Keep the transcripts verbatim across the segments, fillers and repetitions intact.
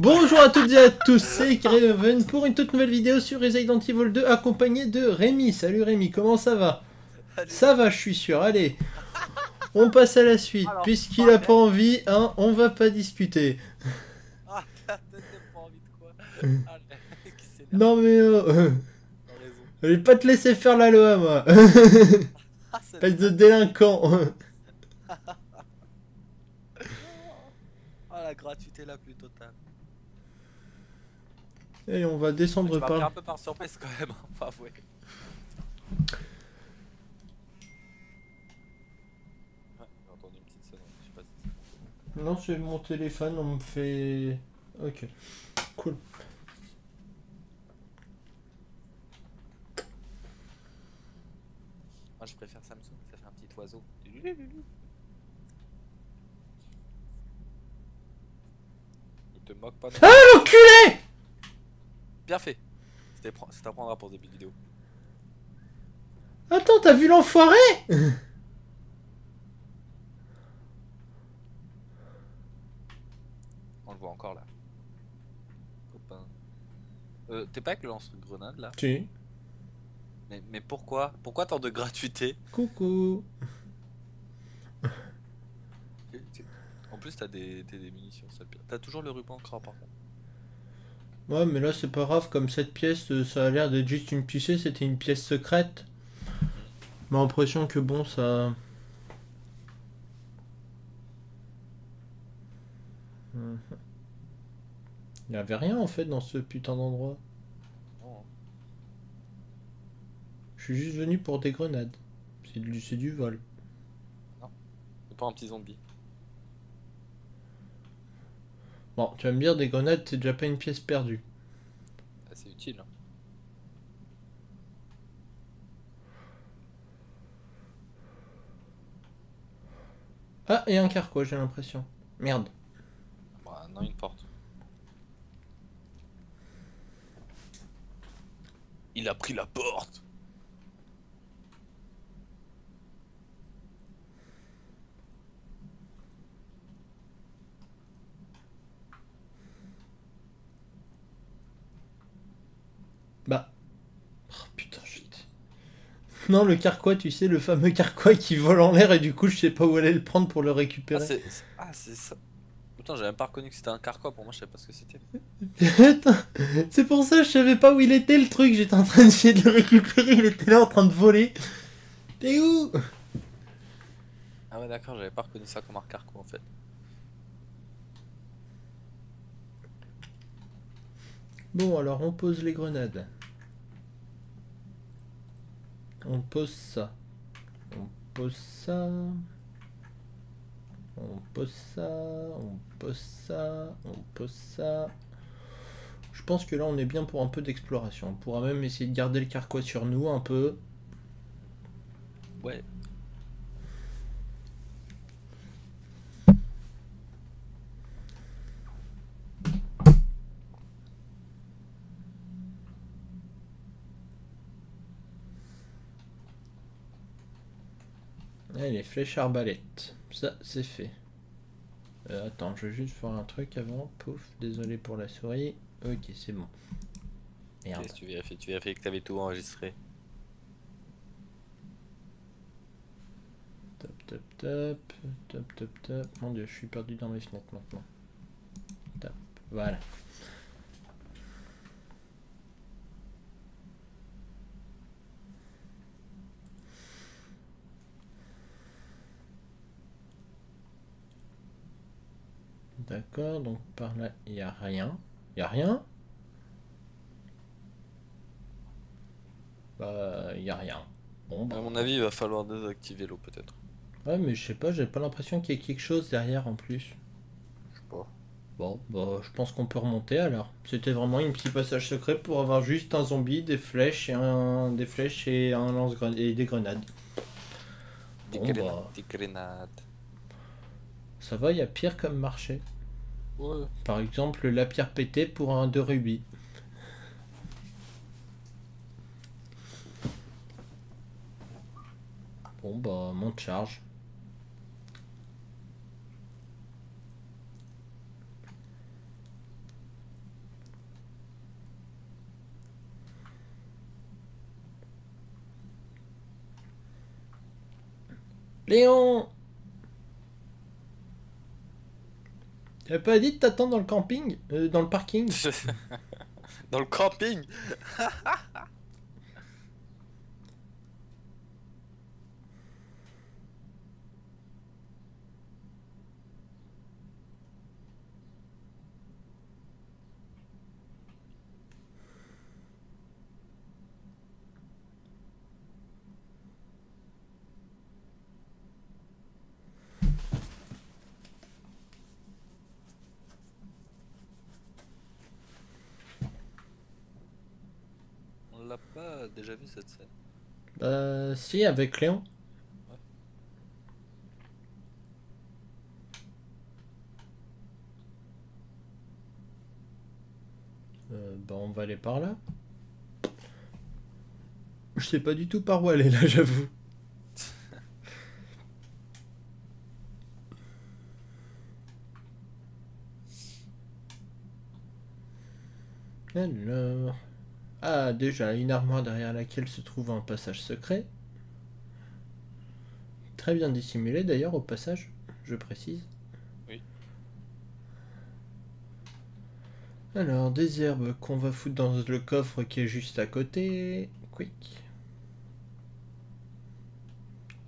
Bonjour à toutes et à tous, c'est Karine Ven pour une toute nouvelle vidéo sur Resident Evil deux accompagné de Rémi. Salut Rémi, comment ça va? Salut. Ça va, je suis sûr. Allez, on passe à la suite. Puisqu'il a pas envie, hein, on va pas discuter. Ah, t'as pas envie de quoi? Ah, non mais euh... je vais pas te laisser faire la loi, moi. Ah, espèce de délinquant. Ah, la gratuité la plus totale. Et on va descendre par... Tu m'as un peu par surprise quand même, hein, pas avouer. Ouais, j'ai entendu une petite sonnerie, je sais pas si c'est... Non, c'est mon téléphone, on me fait... Ok, cool. Moi je préfère Samsung, ça fait un petit oiseau. Il te moque pas de... Ah, l'enculé! Bien fait, ça t'apprendra pour ce début de vidéo. Attends, t'as vu l'enfoiré? On le voit encore là. Copain. Euh, t'es pas avec le lance-grenade là? Si. Mais, mais pourquoi? Pourquoi tant de gratuité? Coucou. En plus t'as des, des munitions, ça pire. T'as toujours le ruban crap par contre. Ouais, mais là c'est pas grave, comme cette pièce, ça a l'air d'être juste une pièce, c'était une pièce secrète. J'ai l'impression que bon, ça... Il n'y avait rien en fait dans ce putain d'endroit. Je suis juste venu pour des grenades. C'est du, c'est du vol. Non, c'est pas un petit zombie. Bon, tu vas me dire, des grenades, c'est déjà pas une pièce perdue. Ah, c'est utile. Hein. Ah, et un carquois, j'ai l'impression. Merde. Bah, non, une porte. Il a pris la porte. Bah. Oh putain, je te... Non, le carquois, tu sais, le fameux carquois qui vole en l'air et du coup, je sais pas où aller le prendre pour le récupérer. Ah, c'est ah, ça. Putain, j'avais même pas reconnu que c'était un carquois, pour moi, je savais pas ce que c'était. C'est pour ça, je savais pas où il était le truc, j'étais en train d'essayer de le récupérer, il était là en train de voler. T'es où? Ah, ouais, d'accord, j'avais pas reconnu ça comme un carquois en fait. Bon, alors on pose les grenades. On pose ça. On pose ça. On pose ça. On pose ça. On pose ça. Je pense que là on est bien pour un peu d'exploration. On pourra même essayer de garder le carquois sur nous un peu. Ouais. Et les flèches arbalètes, ça c'est fait. Euh, attends, je vais juste faire un truc avant. Pouf, désolé pour la souris. Ok, c'est bon. Merde. Qu'est-ce que tu vérifies? Tu vérifies que t'avais tout enregistré. Top, top, top, top, top, top. Mon dieu, je suis perdu dans mes fenêtres maintenant. Top, voilà. D'accord, donc par là, il n'y a rien. Il n'y a rien? Bah, il n'y a rien. Bon, bah. À mon avis, il va falloir désactiver l'eau, peut-être. Ouais, mais je sais pas, j'ai pas l'impression qu'il y ait quelque chose derrière, en plus. Je sais pas. Bon, bah, je pense qu'on peut remonter, alors. C'était vraiment une petite passage secret pour avoir juste un zombie, des flèches et un... des flèches et un lance-grenade... et des grenades. Des, bon, grenades, bah. Des grenades. Ça va, il y a pire comme marché. Ouais. Par exemple, la pierre pétée pour un deux rubis. Bon, bah, monte charge. Léon! T'avais pas dit de t'attendre dans le camping? Euh, dans le parking? Dans le camping? Pas déjà vu cette scène? Euh, si, avec Léon. Ouais. Euh, bah on va aller par là. Je sais pas du tout par où aller là, j'avoue. Alors. Ah, déjà, une armoire derrière laquelle se trouve un passage secret. Très bien dissimulé d'ailleurs au passage, je précise. Oui. Alors, des herbes qu'on va foutre dans le coffre qui est juste à côté. Quick.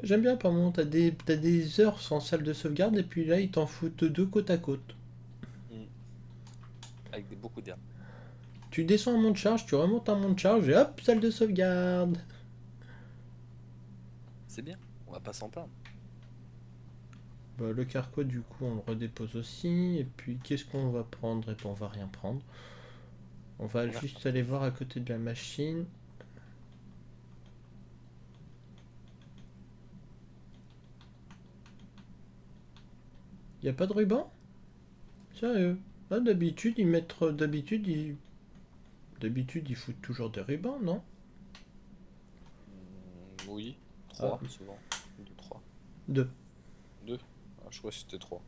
J'aime bien, par moment, t'as des, t'as des heures sans salle de sauvegarde et puis là, ils t'en foutent deux côte à côte. Mmh. Avec des, beaucoup d'herbes. Tu descends un mont de charge, tu remontes un mont de charge et hop, salle de sauvegarde. C'est bien, on va pas s'en plaindre. Bah, le carquois, du coup, on le redépose aussi. Et puis, qu'est-ce qu'on va prendre? Et puis, on va rien prendre. On va ouais. juste aller voir à côté de la machine. Y a pas de ruban? Sérieux? Là, d'habitude, ils mettent. D'habitude, ils. D'habitude, ils foutent toujours des rubans, non? Oui, trois ah. souvent. deux, trois. deux. deux ah, je crois que c'était trois.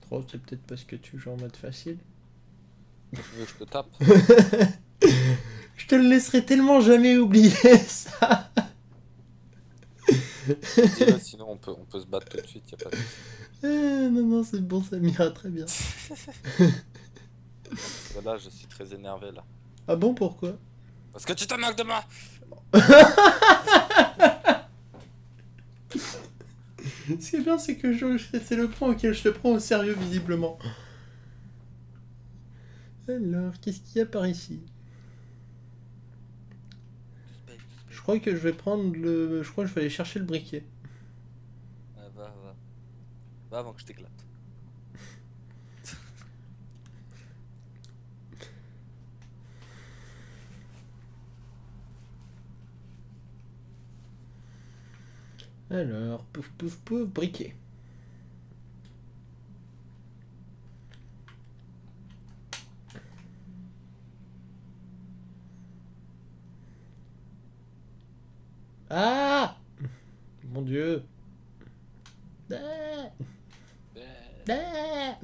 trois, c'est peut-être parce que tu joues en mode facile. Je veux que je te tape. Je te le laisserai tellement jamais oublier ça. Là, sinon, on peut, on peut se battre tout de suite, il n'y a pas de souci. Eh, non, non, c'est bon, ça m'ira très bien. Voilà, je suis très énervé là. Ah bon, pourquoi? Parce que tu te moques de moi. Ce qui est bien, c'est que c'est le point auquel je te prends au sérieux, visiblement. Alors, qu'est-ce qu'il y a par ici? Je crois que je vais prendre le. Je crois que je vais aller chercher le briquet. Ah, va, va. Va avant que je t'éclate. Alors, pouf pouf pouf, briquet. Ah! Mon dieu! Ah ah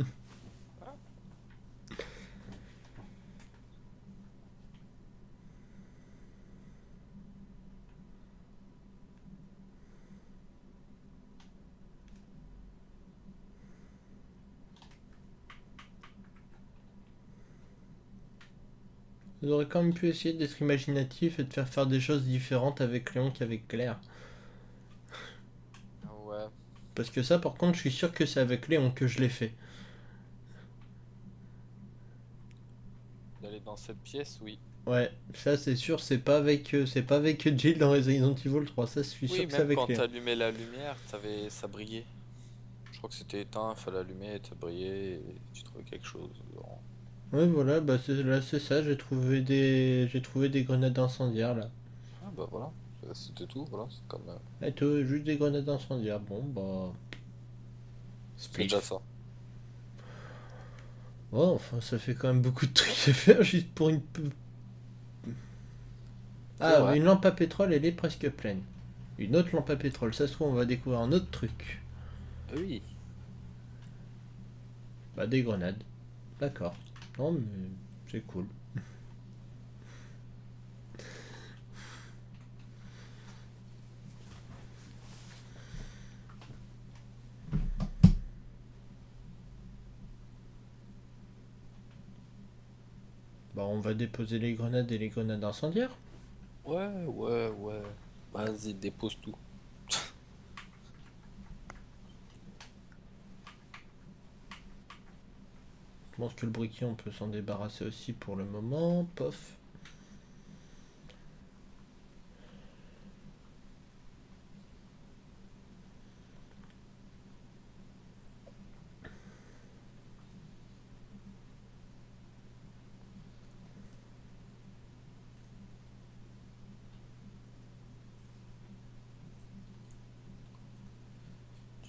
Vous aurez quand même pu essayer d'être imaginatif et de faire faire des choses différentes avec Léon qu'avec Claire. Ouais. Parce que ça, par contre, je suis sûr que c'est avec Léon que je l'ai fait. D'aller dans cette pièce, oui. Ouais, ça c'est sûr, c'est pas avec c'est pas avec Jill dans Resident Evil trois, ça je suis oui, sûr que c'est avec Léon. Oui, même quand t'allumais la lumière, t'avais, ça brillait. Je crois que c'était éteint, il fallait allumer, ça brillait, et tu trouvais quelque chose. Genre... Ouais voilà, bah là c'est ça, j'ai trouvé des j'ai trouvé des grenades incendiaires là. Ah bah voilà, c'était tout, voilà, c'est comme... Et tout, juste des grenades incendiaires, bon bah... C'est déjà ça. Oh, enfin ça fait quand même beaucoup de trucs à faire juste pour une... Ah, vrai. Une lampe à pétrole, elle est presque pleine. Une autre lampe à pétrole, ça se trouve on va découvrir un autre truc. Oui. Bah des grenades, d'accord. Non mais c'est cool. Bah on va déposer les grenades et les grenades incendiaires. Ouais, ouais, ouais. Vas-y, dépose tout. Je pense que le briquet, on peut s'en débarrasser aussi pour le moment. Pof.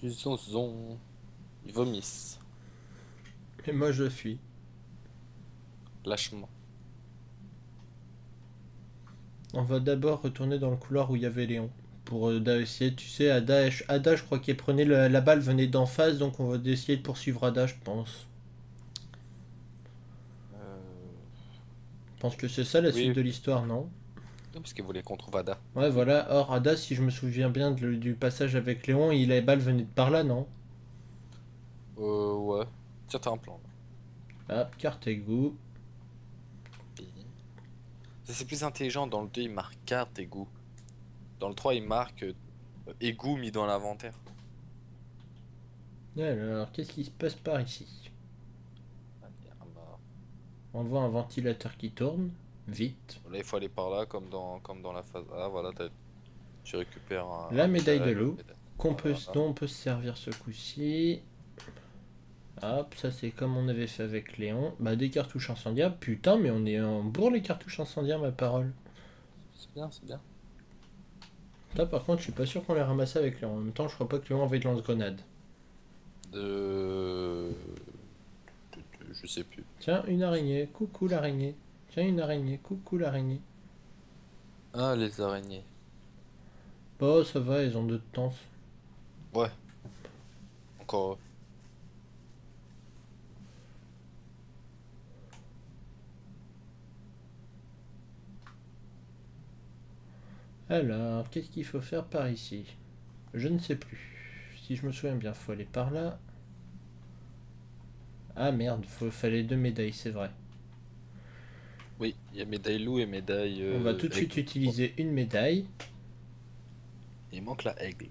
Ils sont zon. Ils vomissent. Et moi je fuis. Lâchement. On va d'abord retourner dans le couloir où il y avait Léon. Pour euh, essayer, tu sais, Ada, Ada je crois qu'elle prenait le, la balle, venait d'en face, donc on va essayer de poursuivre Ada, je pense. Euh... Je pense que c'est ça la oui. suite de l'histoire, non? Non, parce qu'il voulait qu'on trouve Ada. Ouais, voilà. Or, Ada, si je me souviens bien de, du passage avec Léon, il la balle venait de par là, non? Euh, ouais. Tiens, t'as un plan. Hop, carte égout. C'est plus intelligent, dans le deux, il marque carte égout. Dans le trois, il marque égout mis dans l'inventaire. Alors, qu'est-ce qui se passe par ici? On voit un ventilateur qui tourne. Vite. Là, il faut aller par là, comme dans, comme dans la phase A. Voilà, tu récupères un, la médaille un... de l'eau, qu'on peut, voilà. dont on peut se servir ce coup-ci. Hop, ça c'est comme on avait fait avec Léon. Bah, des cartouches incendiaires. Putain, mais on est en bourre les cartouches incendiaires, ma parole. C'est bien, c'est bien. Là, par contre, je suis pas sûr qu'on les ramasse avec Léon. En même temps, je crois pas que Léon avait de lance-grenade. De... Je sais plus. Tiens, une araignée. Coucou l'araignée. Tiens, une araignée. Coucou l'araignée. Ah, les araignées. Bon, ça va, ils ont deux de temps. Ouais. Encore. Alors, qu'est-ce qu'il faut faire par ici? Je ne sais plus. Si je me souviens bien, faut aller par là. Ah merde, faut, fallait deux médailles, c'est vrai. Oui, il y a médaille loup et médaille... Euh, on va tout de suite utiliser une médaille. Il manque la aigle.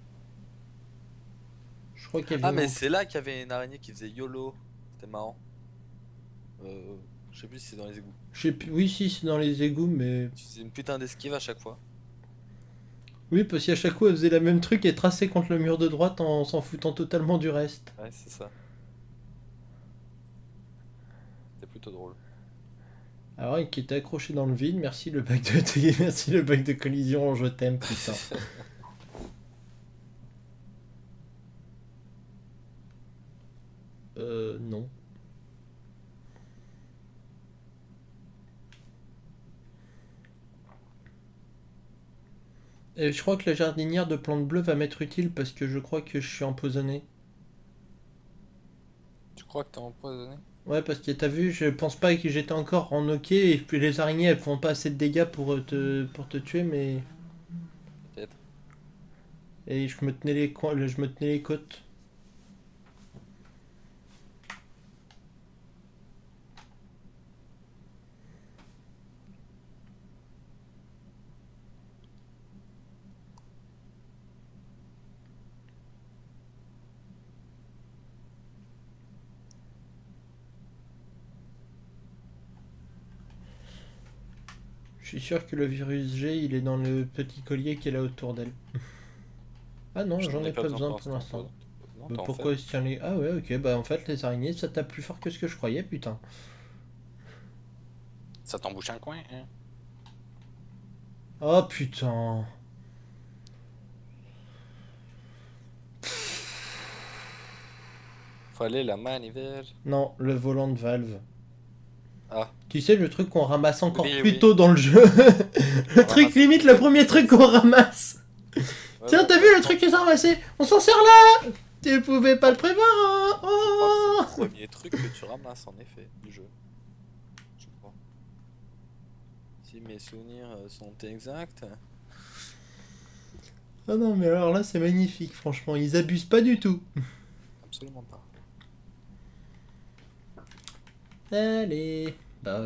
Je crois qu'il y avait... Ah mais c'est là qu'il y avait une araignée qui faisait YOLO. C'était marrant. Euh, je sais plus si c'est dans les égouts. Je sais plus... Oui, si, c'est dans les égouts, mais... C'est une putain d'esquive à chaque fois. Oui, parce qu'à chaque fois, elle faisait la même truc et traçait contre le mur de droite en s'en foutant totalement du reste. Ouais, c'est ça. C'était plutôt drôle. Alors, qui était accroché dans le vide, merci le bac de, merci le bac de collision, je t'aime, putain. euh, non. Et je crois que la jardinière de plantes bleues va m'être utile parce que je crois que je suis empoisonné. Tu crois que t'es empoisonné? Ouais, parce que t'as vu, je pense pas que j'étais encore en ok et puis les araignées elles font pas assez de dégâts pour te, pour te tuer, mais... Peut-être. Et je me tenais les coins, je me tenais les côtes. Je suis sûr que le virus G, il est dans le petit collier qui est là autour d'elle. Ah non, j'en ai pas, pas besoin pour l'instant. Bah pourquoi il se tient les... Ah ouais, ok, bah en fait, les araignées, ça tape plus fort que ce que je croyais, putain. Ça t'embouche un coin, hein. Oh, putain. Fallait la manivelle. Non, le volant de valve. Ah. Tu sais le truc qu'on ramasse encore oui, plus oui. tôt dans le jeu. Le on truc ramasse. Limite le premier truc qu'on ramasse. Ouais, tiens, t'as vu le truc qu'ils ont ramassé? On s'en sert là. Tu pouvais pas le prévoir hein. Oh, c'est le premier truc que tu ramasses en effet du jeu. Je crois. Si mes souvenirs sont exacts. Ah non mais alors là c'est magnifique franchement, ils abusent pas du tout. Absolument pas. Allez, Bah,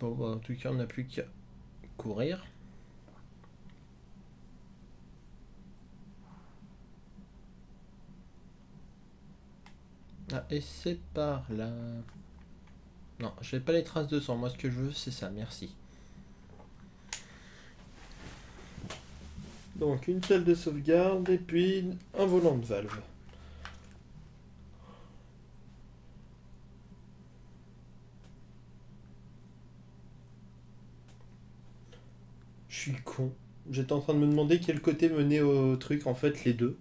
bon, bah, en tout cas, on n'a plus qu'à courir. Ah, et c'est par là. Non, je n'ai pas les traces de sang. Moi, ce que je veux, c'est ça. Merci. Donc, une salle de sauvegarde et puis un volant de valve. Je suis con. J'étais en train de me demander quel côté menait au truc. En fait, les deux.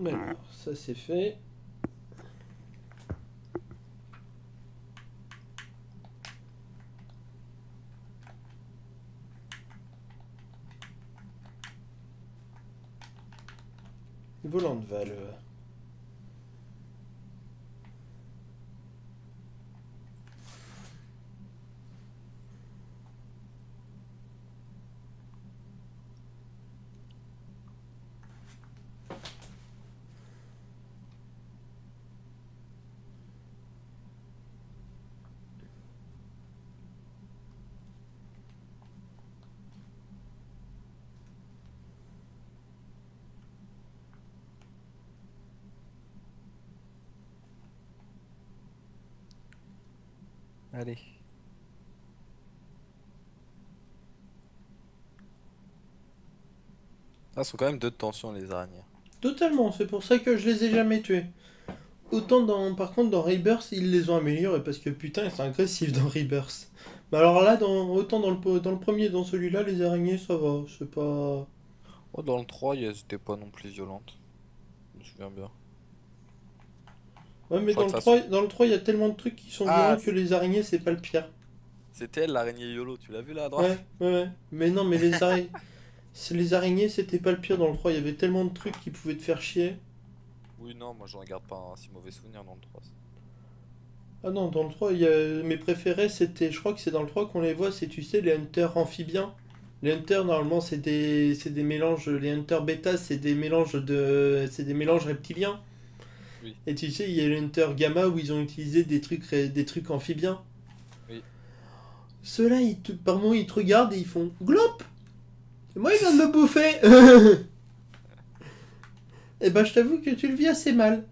Mais alors, ça c'est fait. Volant de valve. Allez. Ah, ce sont quand même deux tensions les araignées. Totalement, c'est pour ça que je les ai jamais tués. Autant dans, par contre dans Rebirth, ils les ont améliorés parce que putain, ils sont agressifs dans Rebirth. Mais alors là, dans, autant dans le, dans le premier, dans celui-là, les araignées, ça va, c'est pas... Oh, dans le trois, elles étaient pas non plus violentes. Je me souviens bien. Ouais, mais dans le, trois, dans le trois, il y a tellement de trucs qui sont violents ah, que les araignées, c'est pas le pire. C'était elle, l'araignée YOLO, tu l'as vu là à droite? Ouais, ouais, ouais. Mais non, mais les, ara... les araignées, c'était pas le pire dans le trois. Il y avait tellement de trucs qui pouvaient te faire chier. Oui, non, moi j'en garde pas un si mauvais souvenir dans le trois. Ah non, dans le trois, il y a... mes préférés, c'était. Je crois que c'est dans le trois qu'on les voit, c'est, tu sais, les hunters amphibiens. Les hunters, normalement, c'est des... des mélanges. Les hunters bêta, c'est des mélanges de. C'est des mélanges reptiliens. Oui. Et tu sais, il y a l'Hunter Gamma où ils ont utilisé des trucs, des trucs amphibiens. Oui. Ceux-là, par moments, ils te regardent et ils font glop. Moi, ils viennent me bouffer. Et ben, je t'avoue que tu le vis assez mal.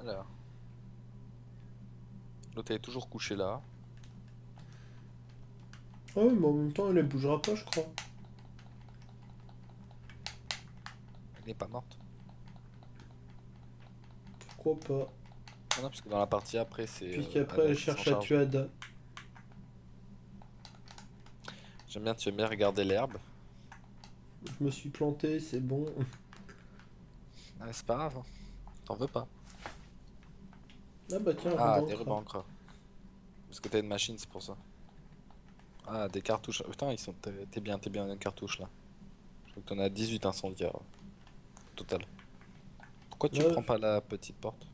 Alors. L'autre, elle est toujours couchée là. Ah oui, mais en même temps, elle ne bougera pas, je crois. Elle n'est pas morte. Pourquoi pas? Ah non, parce que dans la partie après, c'est... Puis qu'après, euh, elle cherche à tuer Ada. J'aime bien, tu aimes bien regarder l'herbe. Je me suis planté, c'est bon. Ah, c'est pas grave. T'en veux pas. Ah bah tiens, ah, des rubans encore. Parce que t'as une machine, c'est pour ça. Ah, des cartouches. Putain, ils sont... T'es bien, t'es bien une cartouche, là. Je crois que t'en as dix-huit incendiaires. Total. Pourquoi tu ne ouais, prends pas la petite porte?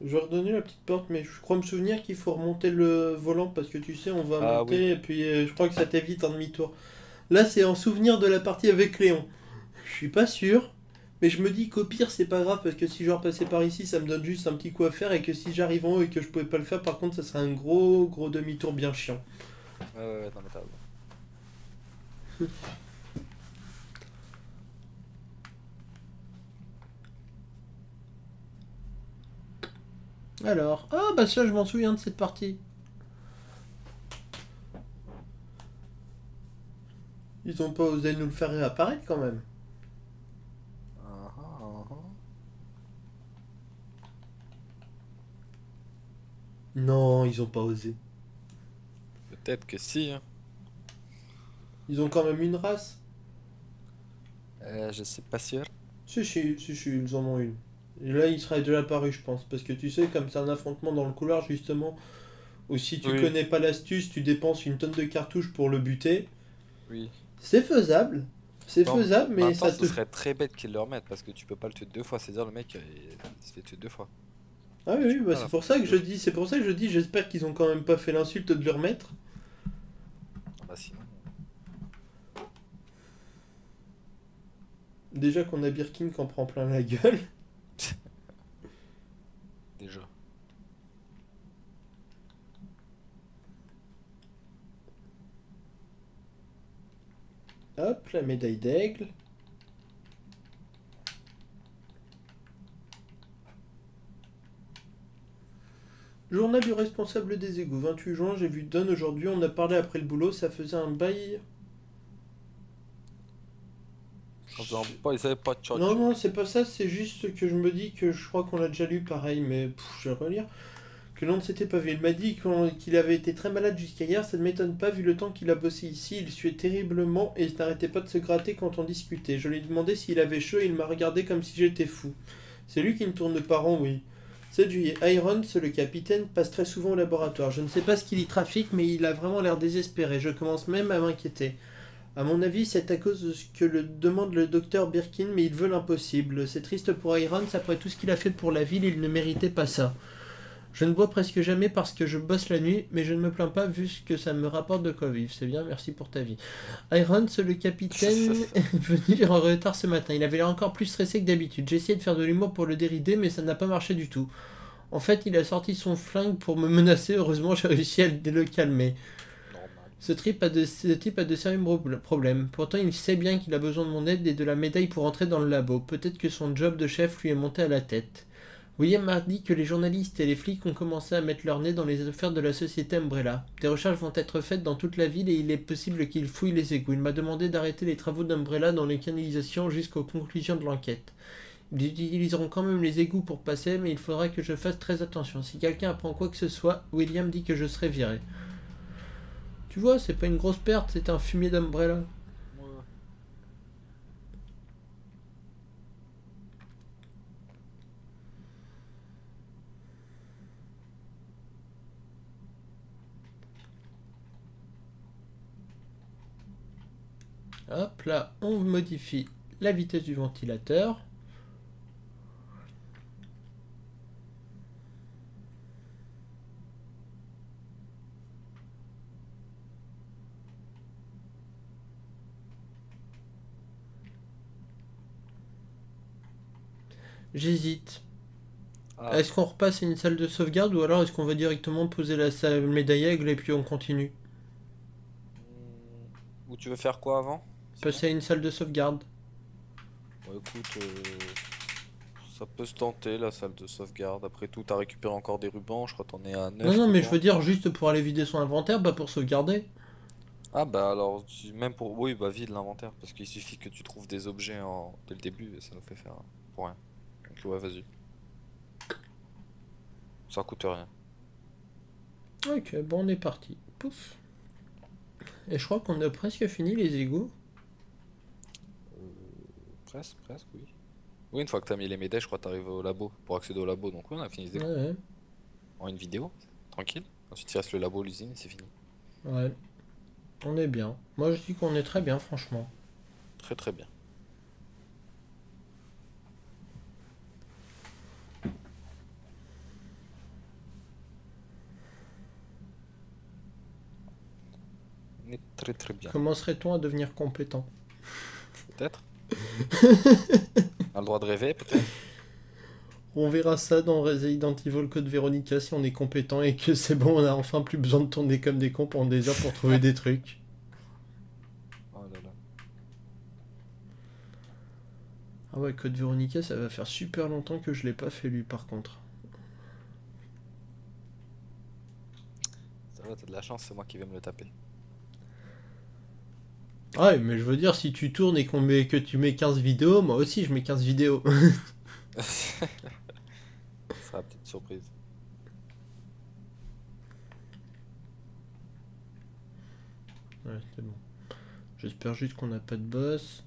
Je vais redonner la petite porte, mais je crois me souvenir qu'il faut remonter le volant parce que tu sais, on va ah, monter oui. Et puis je crois que ça t'évite un demi-tour. Là, c'est en souvenir de la partie avec Léon. Je suis pas sûr, mais je me dis qu'au pire, c'est pas grave parce que si je repassais par ici, ça me donne juste un petit coup à faire et que si j'arrive en haut et que je pouvais pas le faire, par contre, ça serait un gros, gros demi-tour bien chiant. Euh, non, mais alors, ah bah ça je m'en souviens de cette partie. Ils ont pas osé nous le faire réapparaître quand même. Uh-huh. Non, ils ont pas osé. Peut-être que si. Hein. Ils ont quand même une race. Euh, je sais pas sûr. Si, si, si, si, ils en ont une. Et là, il serait déjà apparu, je pense. Parce que tu sais, comme c'est un affrontement dans le couloir, justement, ou si tu oui. connais pas l'astuce, tu dépenses une tonne de cartouches pour le buter. Oui. C'est faisable. C'est faisable, mais ça te... ce serait très bête qu'ils le remettent, parce que tu peux pas le tuer deux fois. C'est-à-dire, le mec, il se fait tuer deux fois. Ah oui, oui bah, c'est pour ça que je dis, c'est pour ça que je dis, j'espère qu'ils ont quand même pas fait l'insulte de le remettre. sinon. Déjà qu'on a Birkin qui en prend plein la gueule. Déjà. Hop, la médaille d'aigle. Journal du responsable des égouts, vingt-huit juin, j'ai vu Don aujourd'hui, on a parlé après le boulot, ça faisait un bail. Ça faisait pas, ils avaient pas de charge. Non, non, c'est pas ça, c'est juste que je me dis que je crois qu'on l'a déjà lu pareil, mais pff, je vais relire. Que l'on ne s'était pas vu. Il m'a dit qu'il avait été très malade jusqu'à hier, ça ne m'étonne pas vu le temps qu'il a bossé ici, il suait terriblement et il n'arrêtait pas de se gratter quand on discutait. Je lui ai demandé s'il avait chaud et il m'a regardé comme si j'étais fou. C'est lui qui me tourne par an, oui. sept juillet, Irons, le capitaine, passe très souvent au laboratoire. Je ne sais pas ce qu'il y trafique, mais il a vraiment l'air désespéré. Je commence même à m'inquiéter. À mon avis, c'est à cause de ce que le demande le docteur Birkin, mais il veut l'impossible. C'est triste pour Irons, après tout ce qu'il a fait pour la ville, il ne méritait pas ça. Je ne bois presque jamais parce que je bosse la nuit, mais je ne me plains pas vu ce que ça me rapporte de quoi vivre. C'est bien, merci pour ta vie. Irons, le capitaine, est venu en retard ce matin. Il avait l'air encore plus stressé que d'habitude. J'ai essayé de faire de l'humour pour le dérider, mais ça n'a pas marché du tout. En fait, il a sorti son flingue pour me menacer. Heureusement, j'ai réussi à le calmer. Ce, trip a de, ce type a de sérieux problèmes. Pourtant, il sait bien qu'il a besoin de mon aide et de la médaille pour entrer dans le labo. Peut-être que son job de chef lui est monté à la tête. William m'a dit que les journalistes et les flics ont commencé à mettre leur nez dans les affaires de la société Umbrella. Des recherches vont être faites dans toute la ville et il est possible qu'ils fouillent les égouts. Il m'a demandé d'arrêter les travaux d'Umbrella dans les canalisations jusqu'aux conclusions de l'enquête. Ils utiliseront quand même les égouts pour passer, mais il faudra que je fasse très attention. Si quelqu'un apprend quoi que ce soit, William dit que je serai viré. Tu vois, c'est pas une grosse perte, c'est un fumier d'Umbrella. Hop là, on modifie la vitesse du ventilateur. J'hésite. Ah. Est-ce qu'on repasse à une salle de sauvegarde ou alors est-ce qu'on va directement poser la salle médaille aigle et puis on continue? Ou tu veux faire quoi avant? Passer à une salle de sauvegarde. Bon écoute, euh, ça peut se tenter la salle de sauvegarde. Après tout, t'as récupéré encore des rubans, je crois t'en es à neuf. Non, non, mais je veux dire juste pour aller vider son inventaire, pas pour sauvegarder. Ah bah alors, tu, même pour... Oui, bah vide l'inventaire, parce qu'il suffit que tu trouves des objets en, dès le début et ça nous fait faire hein, pour rien. Donc ouais, vas-y. Ça coûte rien. Ok, bon on est parti. Pouf. Et je crois qu'on a presque fini les égouts. Presque, presque, oui. Oui, une fois que t'as mis les médailles, je crois que t'arrives au labo, pour accéder au labo, donc oui, on a fini les... ouais, ouais. En une vidéo, tranquille. Ensuite, il reste le labo, l'usine, et c'est fini. Ouais, on est bien. Moi, je dis qu'on est très bien, franchement. Très, très bien. On est très, très bien. Commencerait-on à devenir compétent? Peut-être. On a le droit de rêver peut-être. On verra ça dans Resident Evil Code Veronica si on est compétent et que c'est bon, on a enfin plus besoin de tourner comme des cons pendant des heures pour trouver des trucs. Oh là là. Ah ouais, Code Veronica ça va faire super longtemps que je l'ai pas fait lui par contre. Ça va, t'as de la chance, c'est moi qui vais me le taper. Ouais, mais je veux dire, si tu tournes et qu'on met, que tu mets quinze vidéos, moi aussi je mets quinze vidéos. Ça sera une petite surprise. Ouais, c'est bon. J'espère juste qu'on n'a pas de boss.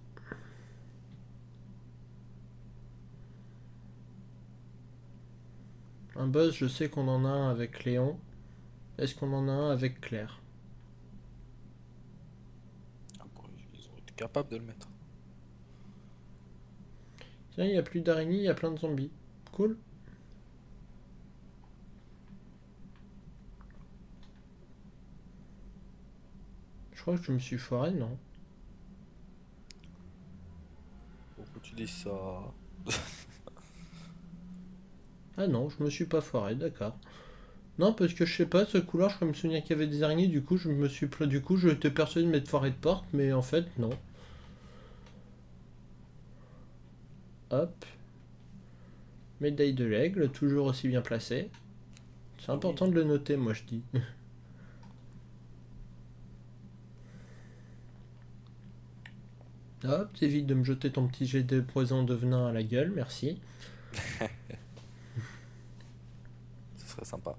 Un boss, je sais qu'on en a un avec Léon. Est-ce qu'on en a un avec Claire ? Capable de le mettre. Tiens, il n'y a plus d'araignées, il y a plein de zombies. Cool. Je Je crois que je me suis foiré, non? Pourquoi tu dis ça? Ah non, je me suis pas foiré, d'accord. Non, parce que je sais pas, ce couloir, je crois me souvenir qu'il y avait des araignées, du coup, je me suis du coup, j'étais persuadé de m'être foiré de porte, mais en fait, non. Hop. Médaille de l'aigle, toujours aussi bien placée. C'est important de le noter, moi, je dis. Hop, t'évites de me jeter ton petit jet de poison de venin à la gueule, merci. Ce serait sympa.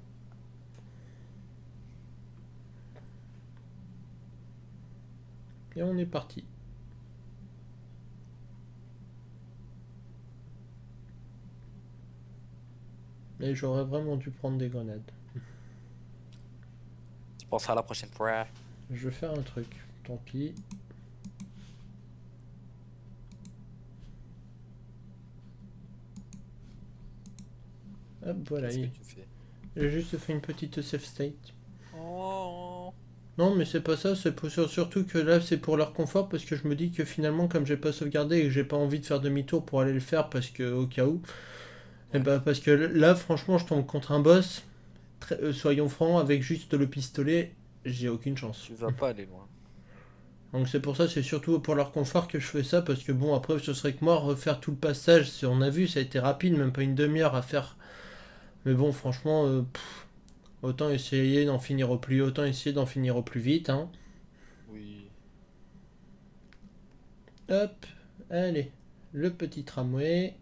Et on est parti. Et j'aurais vraiment dû prendre des grenades. Tu penseras à la prochaine fois. Je vais faire un truc, tant pis. Hop, voilà. J'ai juste fait une petite safe state. Oh. Non, mais c'est pas ça. C'est pour... surtout que là, c'est pour leur confort parce que je me dis que finalement, comme j'ai pas sauvegardé et que j'ai pas envie de faire demi-tour pour aller le faire parce que au cas où, ouais. Et bah parce que là, franchement, je tombe contre un boss. Très... Euh, soyons francs, avec juste le pistolet, j'ai aucune chance. Tu vas pas aller loin. Donc c'est pour ça, c'est surtout pour leur confort que je fais ça parce que bon, après, ce serait que moi refaire tout le passage. Si on a vu, ça a été rapide, même pas une demi-heure à faire. Mais bon, franchement, euh, pff, autant essayer d'en finir au plus, autant essayer d'en finir au plus vite, hein. Oui. Hop, allez, le petit tramway.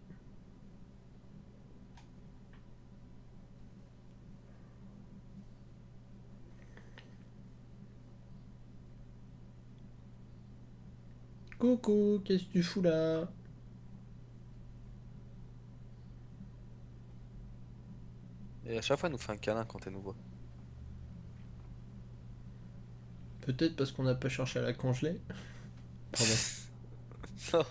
Coucou, qu'est-ce que tu fous là? Et à chaque fois, elle nous fait un câlin quand elle nous voit. Peut-être parce qu'on n'a pas cherché à la congeler. Pardon.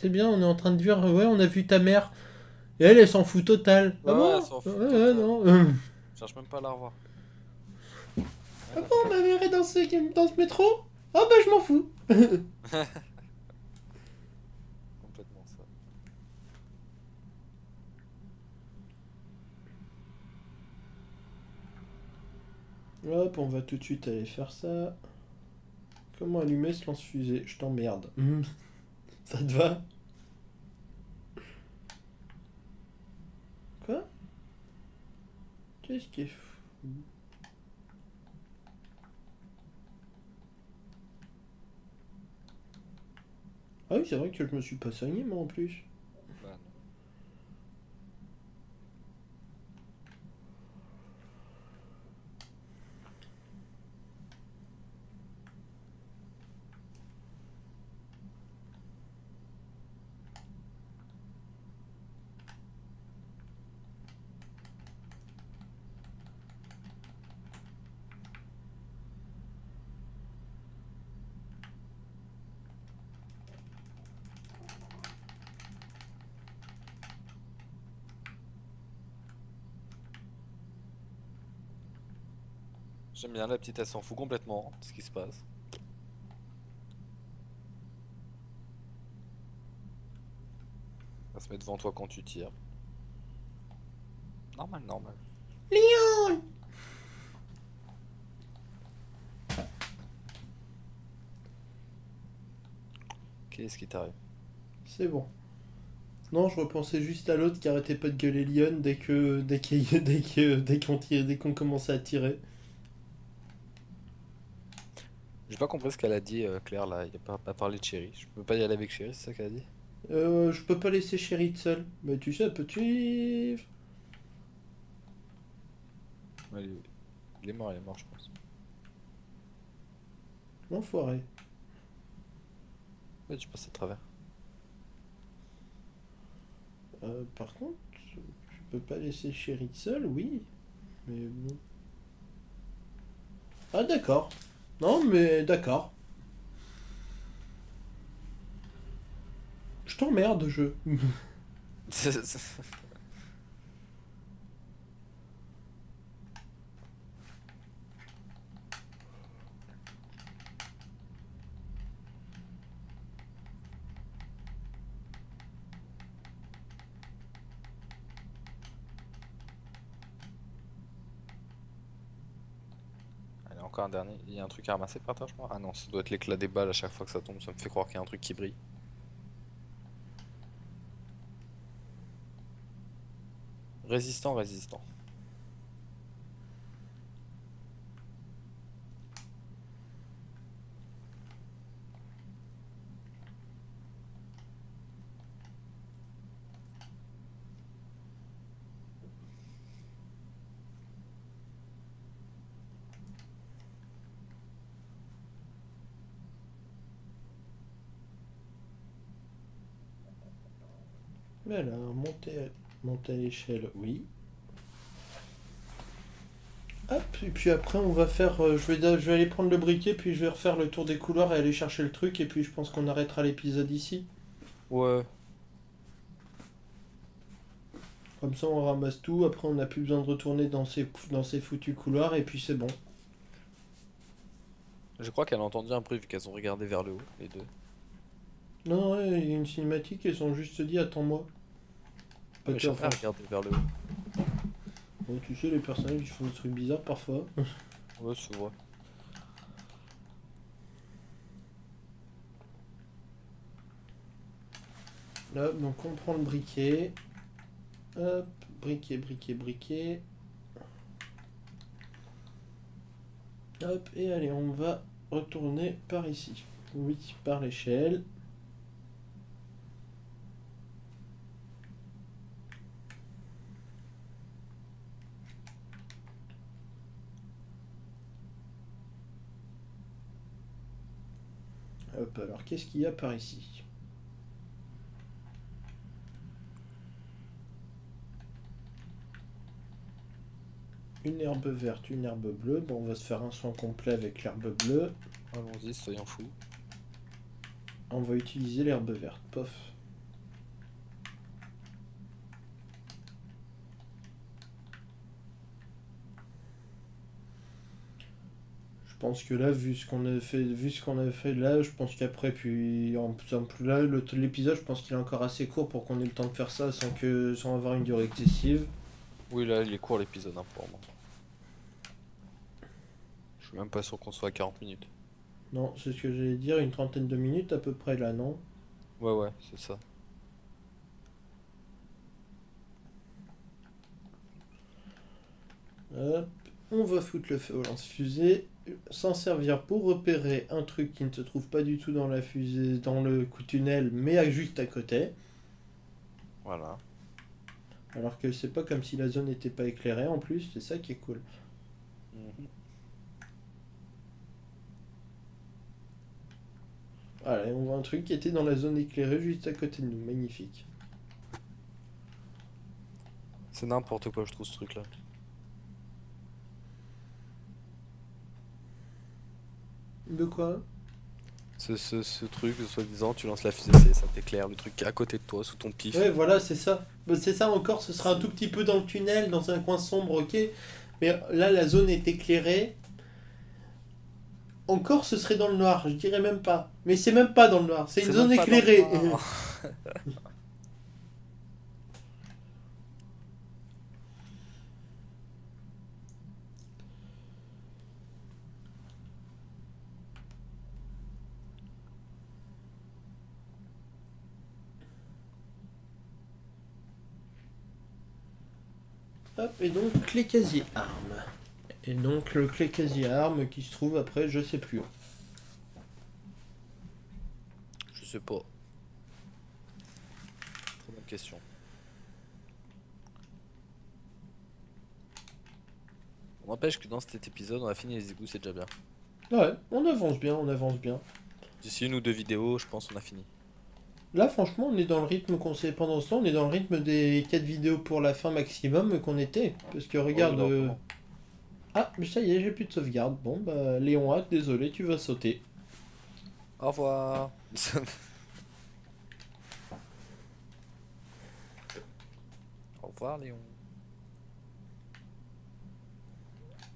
C'est bien, on est en train de dire, ouais, on a vu ta mère. Et elle, elle s'en fout total. Ah ouais, bon, elle s'en fout ouais, total. Non. Je cherche même pas à la revoir. Elle ah bon, ma mère est dans ce, dans ce métro? Ah oh, bah je m'en fous. Complètement ça. Hop, on va tout de suite aller faire ça. Comment allumer ce lance-fusée? Je t'emmerde. Mm. Ça te va? Quoi? Qu'est-ce qui est fou? Ah oui, c'est vrai que je me suis pas soigné, moi, en plus. J'aime bien la petite, elle s'en fout complètement de ce qui se passe. Elle se met devant toi quand tu tires. Normal, normal. Léon! Qu'est-ce qui t'arrive? C'est bon. Non, je repensais juste à l'autre qui arrêtait pas de gueuler Léon dès que dès qu'on dès que, dès qu'on tirait, dès qu'on commençait à tirer. J'ai pas compris ce qu'elle a dit, euh, Claire, là. Il a pas, pas parlé de Chérie. Je peux pas y aller avec Chérie, c'est ça qu'elle a dit? Euh, je peux pas laisser Chérie seule. Mais tu sais, elle peut te suivre. Ouais, il, est... il est mort, il est mort, je pense. L'enfoiré. Ouais, tu passes à travers. Euh, par contre, je, je peux pas laisser Chérie seule, oui. Mais bon. Ah d'accord. Non mais d'accord. Je t'emmerde, jeu. Un dernier, il y a un truc à ramasser par terre, je crois. Ah non, ça doit être l'éclat des balles à chaque fois que ça tombe, ça me fait croire qu'il y a un truc qui brille. Résistant, résistant. Voilà, monter, monter à l'échelle, oui. Hop, et puis après on va faire, euh, je, vais, je vais aller prendre le briquet, puis je vais refaire le tour des couloirs et aller chercher le truc, et puis je pense qu'on arrêtera l'épisode ici. Ouais. Comme ça on ramasse tout, après on n'a plus besoin de retourner dans ces, dans ces foutus couloirs, et puis c'est bon. Je crois qu'elle a entendu un bruit, vu qu'elles ont regardé vers le haut, les deux. Non, ouais, il y a une cinématique, elles ont juste dit, attends-moi. Je sais pas, regarder vers le haut. Bon, tu sais, les personnages qui font des trucs bizarres parfois. Ouais, c'est vrai. Là, donc on prend le briquet. Hop, briquet, briquet, briquet. Hop, et allez, on va retourner par ici. Oui, par l'échelle. Hop, alors qu'est-ce qu'il y a par ici? Une herbe verte, une herbe bleue. Bon, on va se faire un soin complet avec l'herbe bleue. Allons-y, soyons fous. On va utiliser l'herbe verte, pof. Je pense que là, vu ce qu'on a fait, vu ce qu'on a fait là, je pense qu'après, puis en plus là, l'épisode, je pense qu'il est encore assez court pour qu'on ait le temps de faire ça sans que, sans avoir une durée excessive. Oui, là, il est court l'épisode, hein, pour moi. Je suis même pas sûr qu'on soit à quarante minutes. Non, c'est ce que j'allais dire, une trentaine de minutes à peu près là, non? Ouais, ouais, c'est ça. Hop, on va foutre le feu au lance-fusée. S'en servir pour repérer un truc qui ne se trouve pas du tout dans la fusée, dans le tunnel, mais à, juste à côté. Voilà. Alors que c'est pas comme si la zone n'était pas éclairée en plus, c'est ça qui est cool. Mmh. Voilà, et on voit un truc qui était dans la zone éclairée juste à côté de nous, magnifique. C'est n'importe quoi, je trouve, ce truc là. De quoi? Ce, ce, ce truc, soi-disant, tu lances la fusée, ça t'éclaire, le truc qui est à côté de toi, sous ton pif. Ouais, voilà, c'est ça. C'est ça encore, ce sera un tout petit peu dans le tunnel, dans un coin sombre, ok. Mais là, la zone est éclairée. Encore, ce serait dans le noir, je dirais même pas. Mais c'est même pas dans le noir, c'est une zone éclairée. Hop, et donc clé casier arme. Et donc le clé casier arme qui se trouve après, je sais plus. Je sais pas. Très bonne question. On n'empêche que dans cet épisode, on a fini les égouts, c'est déjà bien. Ouais, on avance bien, on avance bien. D'ici une ou deux vidéos, je pense qu'on a fini. Là, franchement, on est dans le rythme qu'on s'est... Pendant ce temps, on est dans le rythme des quatre vidéos pour la fin maximum qu'on était. Parce que regarde... Oh, euh... Ah, mais ça y est, j'ai plus de sauvegarde. Bon, bah, Léon a, désolé, tu vas sauter. Au revoir. Au revoir, Léon.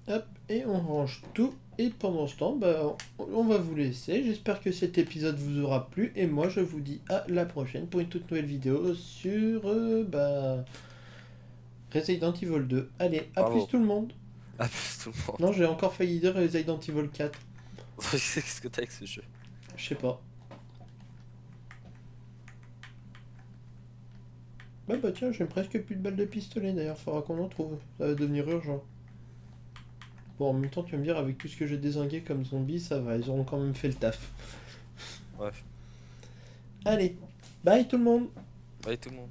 Hop, et on range tout. Et pendant ce temps, bah, on va vous laisser. J'espère que cet épisode vous aura plu. Et moi, je vous dis à la prochaine pour une toute nouvelle vidéo sur euh, bah, Resident Evil deux. Allez, à Bravo. plus tout le monde. À plus tout le monde. Non, j'ai encore failli dire Resident Evil quatre. Qu'est-ce que t'as avec ce jeu? Je sais pas. Bah bah tiens, j'ai presque plus de balles de pistolet d'ailleurs. Faudra qu'on en trouve. Ça va devenir urgent. Bon, en même temps, tu vas me dire, avec tout ce que j'ai dézingué comme zombies, ça va, ils auront quand même fait le taf. Bref. Allez, bye tout le monde. Bye tout le monde.